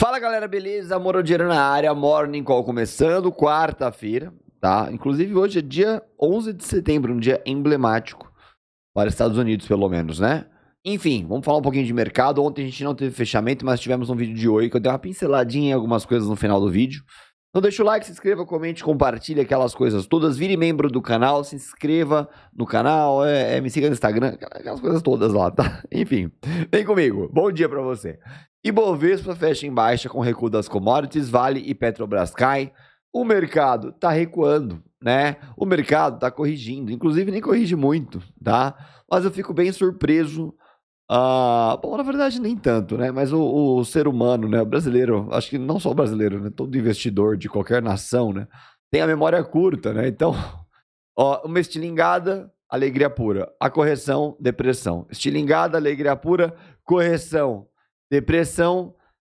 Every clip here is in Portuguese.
Fala galera, beleza? Morodiano na área, Morning Call começando, quarta-feira, tá? Inclusive hoje é dia 11 de setembro, um dia emblemático para os Estados Unidos, pelo menos, né? Enfim, vamos falar um pouquinho de mercado. Ontem a gente não teve fechamento, mas tivemos um vídeo de hoje que eu dei uma pinceladinha em algumas coisas no final do vídeo. Então deixa o like, se inscreva, comente, compartilha aquelas coisas todas. Vire membro do canal, se inscreva no canal, me siga no Instagram, aquelas coisas todas lá, tá? Enfim, vem comigo. Bom dia pra você. Ibovespa fecha em baixa com recuo das commodities, Vale e Petrobras cai. O mercado tá recuando, né? O mercado tá corrigindo, inclusive nem corrige muito, tá? Mas eu fico bem surpreso. Bom, na verdade nem tanto, né? Mas o ser humano, né? O brasileiro, acho que não só o brasileiro, né? Todo investidor de qualquer nação, né? Tem a memória curta, né? Então, ó, uma estilingada, alegria pura. A correção, depressão. Estilingada, alegria pura, correção, depressão.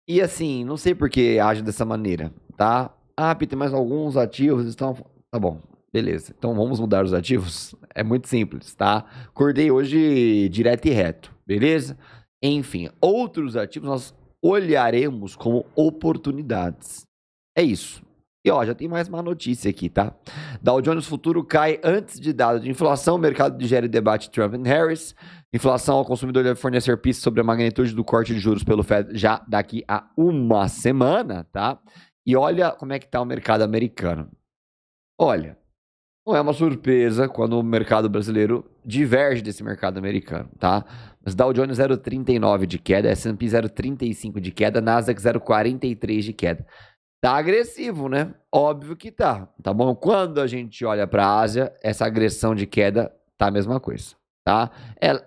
E assim, não sei por que age dessa maneira, tá? Ah, Peter, mas alguns ativos estão... Tá bom. Beleza, então vamos mudar os ativos? É muito simples, tá? Acordei hoje direto e reto, beleza? Enfim, outros ativos nós olharemos como oportunidades. É isso. E ó, já tem mais uma notícia aqui, tá? Dow Jones futuro cai antes de dado de inflação, o mercado digere debate Trump e Harris. Inflação ao consumidor deve fornecer pistas sobre a magnitude do corte de juros pelo Fed já daqui a uma semana, tá? E olha como é que tá o mercado americano. Olha... Não é uma surpresa quando o mercado brasileiro diverge desse mercado americano, tá? Mas Dow Jones 0,39 de queda, S&P 0,35 de queda, Nasdaq 0,43 de queda. Tá agressivo, né? Óbvio que tá, tá bom? Quando a gente olha para a Ásia, essa agressão de queda tá a mesma coisa, tá?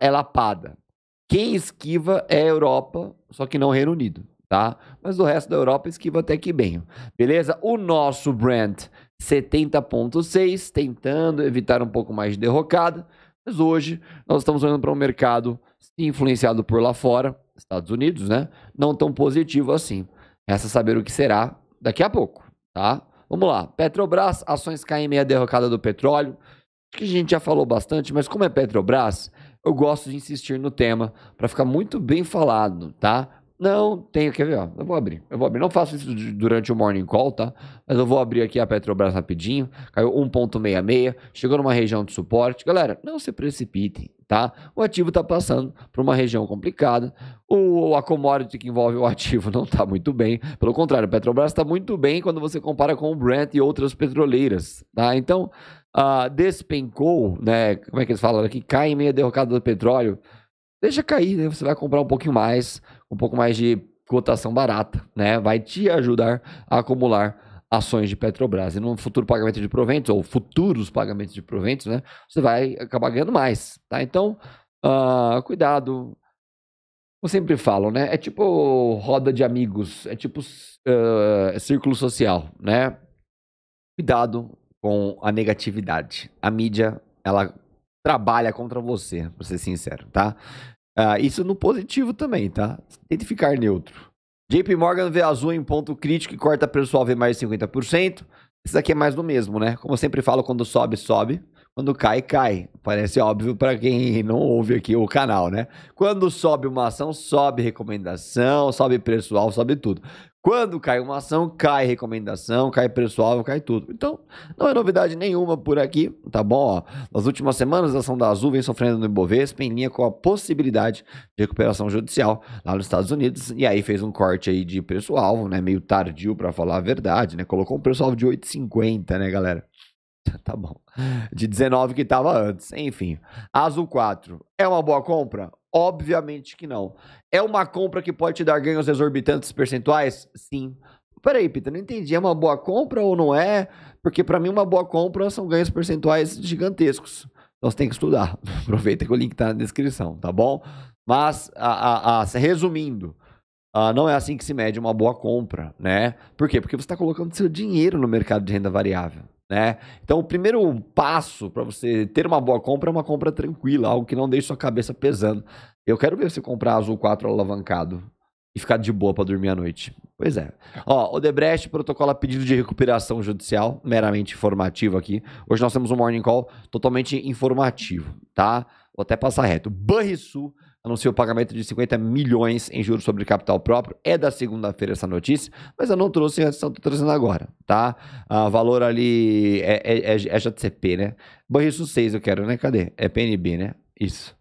É lapada. Quem esquiva é a Europa, só que não o Reino Unido, tá? Mas o resto da Europa esquiva até que bem, beleza? O nosso Brent 70,6, tentando evitar um pouco mais de derrocada, mas hoje nós estamos olhando para um mercado influenciado por lá fora, Estados Unidos, né? Não tão positivo assim. Resta saber o que será daqui a pouco, tá? Vamos lá, Petrobras, ações caem em meio à derrocada do petróleo, que a gente já falou bastante, mas como é Petrobras, eu gosto de insistir no tema para ficar muito bem falado, tá? Não tenho, quer ver, ó, eu vou abrir, não faço isso durante o Morning Call, tá? Mas eu vou abrir aqui a Petrobras rapidinho, caiu 1,66, chegou numa região de suporte. Galera, não se precipitem, tá? O ativo tá passando por uma região complicada, a commodity que envolve o ativo não tá muito bem, pelo contrário, a Petrobras tá muito bem quando você compara com o Brent e outras petroleiras, tá? Então, despencou, né, como é que eles falam aqui, cai em meio à derrocada do petróleo, deixa cair, né? Você vai comprar um pouco mais de cotação barata, né? Vai te ajudar a acumular ações de Petrobras. E no futuro pagamento de proventos, ou futuros pagamentos de proventos, né? Você vai acabar ganhando mais, tá? Então, cuidado. Eu sempre falo, né? É tipo roda de amigos, é tipo círculo social, né? Cuidado com a negatividade. A mídia, ela... trabalha contra você, pra ser sincero, tá? Isso no positivo também, tá? Tente ficar neutro. JP Morgan vê Azul em ponto crítico e corta preço suave mais de 50%. Isso daqui é mais do mesmo, né? Como eu sempre falo, quando sobe, sobe. Quando cai, cai. Parece óbvio pra quem não ouve aqui o canal, né? Quando sobe uma ação, sobe recomendação, sobe preço-alvo, sobe tudo. Quando cai uma ação, cai recomendação, cai preço-alvo, cai tudo. Então, não é novidade nenhuma por aqui, tá bom? Ó, nas últimas semanas, a ação da Azul vem sofrendo no Ibovespa em linha com a possibilidade de recuperação judicial lá nos Estados Unidos. E aí fez um corte aí de preço-alvo, né? Meio tardio para falar a verdade, né? Colocou um preço-alvo de 8,50, né, galera? Tá bom. De 19 que estava antes. Enfim, Azul 4 é uma boa compra? Obviamente que não. É uma compra que pode te dar ganhos exorbitantes percentuais? Sim. Peraí, Peter, não entendi. É uma boa compra ou não é? Porque para mim uma boa compra são ganhos percentuais gigantescos. Então você tem que estudar. Aproveita que o link tá na descrição, tá bom? Mas, resumindo, não é assim que se mede uma boa compra, né? Por quê? Porque você está colocando seu dinheiro no mercado de renda variável, né? Então o primeiro passo para você ter uma boa compra é uma compra tranquila, algo que não deixe sua cabeça pesando. Eu quero ver você comprar Azul 4 alavancado e ficar de boa para dormir à noite. Pois é. Ó, Odebrecht protocola pedido de recuperação judicial, meramente informativo aqui. Hoje nós temos um Morning Call totalmente informativo, tá? Vou até passar reto. Banrisul anunciou o pagamento de 50 milhões em juros sobre capital próprio. É da segunda-feira essa notícia, mas eu não trouxe antes, então estou trazendo agora, tá? Ah, valor ali é JCP, né? Banrisul 6 eu quero, né? Cadê? É PNB, né? Isso.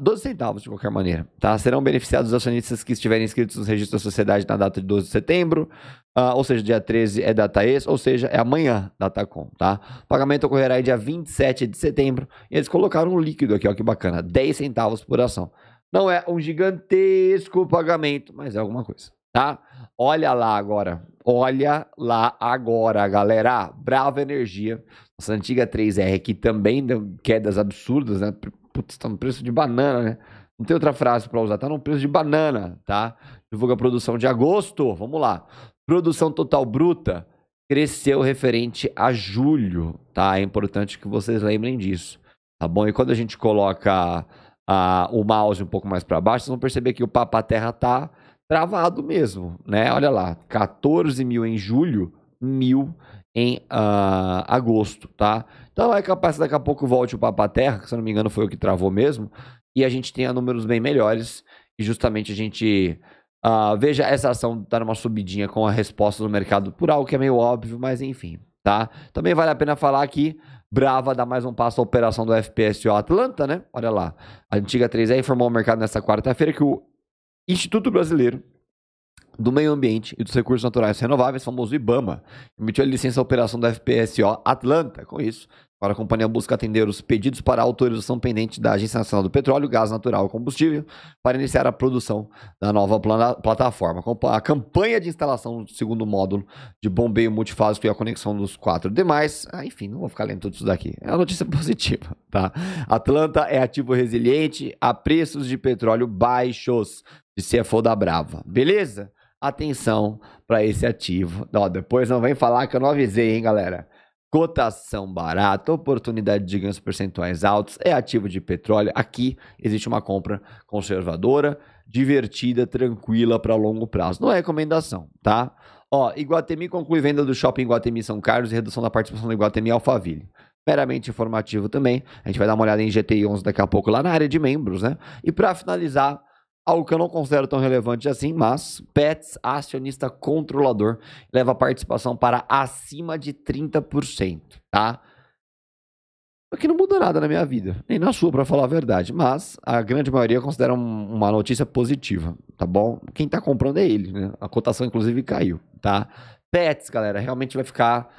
12 centavos, de qualquer maneira, tá? Serão beneficiados os acionistas que estiverem inscritos no registro da sociedade na data de 12 de setembro, ou seja, dia 13 é data ex, ou seja, é amanhã, data com, tá? O pagamento ocorrerá aí dia 27 de setembro, e eles colocaram um líquido aqui, ó, que bacana, 10 centavos por ação. Não é um gigantesco pagamento, mas é alguma coisa, tá? Olha lá agora, galera, Brava Energia, nossa antiga 3R, que também deu quedas absurdas, né? Putz, tá no preço de banana, né? Não tem outra frase pra usar. Tá no preço de banana, tá? Divulga a produção de agosto. Vamos lá. Produção total bruta cresceu referente a julho, tá? É importante que vocês lembrem disso, tá bom? E quando a gente coloca o mouse um pouco mais pra baixo, vocês vão perceber que o Papa Terra tá travado mesmo, né? Olha lá. 14 mil em julho, 1.000 em agosto, tá? Então é capaz que daqui a pouco volte o Papa Terra, que se eu não me engano foi o que travou mesmo, e a gente tenha números bem melhores, e justamente a gente veja essa ação dar uma subidinha com a resposta do mercado por algo que é meio óbvio, mas enfim, tá? Também vale a pena falar que Brava dá mais um passo à operação do FPSO Atlanta, né? Olha lá, a antiga 3R informou ao mercado nesta quarta-feira que o Instituto Brasileiro do Meio Ambiente e dos Recursos Naturais Renováveis, famoso IBAMA, emitiu a licença à operação da FPSO Atlanta. Com isso, agora a companhia busca atender os pedidos para a autorização pendente da Agência Nacional do Petróleo, Gás Natural e Combustível para iniciar a produção da nova plataforma. A campanha de instalação do segundo módulo de bombeio multifásico e a conexão dos 4 demais. Enfim, não vou ficar lendo tudo isso daqui. É uma notícia positiva, tá? Atlanta é ativo resiliente a preços de petróleo baixos, de CFO da Brava. Beleza? Atenção para esse ativo. Ó, depois não vem falar que eu não avisei, hein, galera? Cotação barata, oportunidade de ganhos percentuais altos, é ativo de petróleo. Aqui existe uma compra conservadora, divertida, tranquila para longo prazo. Não é recomendação, tá? Ó, Iguatemi conclui venda do shopping Iguatemi São Carlos e redução da participação do Iguatemi Alphaville. Meramente informativo também. A gente vai dar uma olhada em GTI11 daqui a pouco lá na área de membros, né? E para finalizar, algo que eu não considero tão relevante assim, mas Petz, acionista controlador, leva a participação para acima de 30%, tá? Porque não muda nada na minha vida, nem na sua, para falar a verdade, mas a grande maioria considera uma notícia positiva, tá bom? Quem tá comprando é ele, né? A cotação, inclusive, caiu, tá? Petz, galera, realmente vai ficar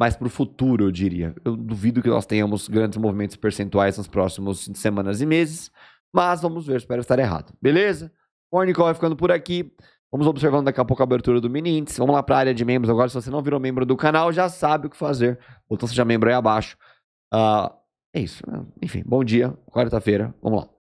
mais para o futuro, eu diria. Eu duvido que nós tenhamos grandes movimentos percentuais nos próximos semanas e meses, mas vamos ver, espero estar errado. Beleza? Morning Call vai ficando por aqui. Vamos observando daqui a pouco a abertura do mini índice. Vamos lá para a área de membros agora. Se você não virou membro do canal, já sabe o que fazer. Botão seja membro aí abaixo. É isso. Enfim, bom dia. Quarta-feira. Vamos lá.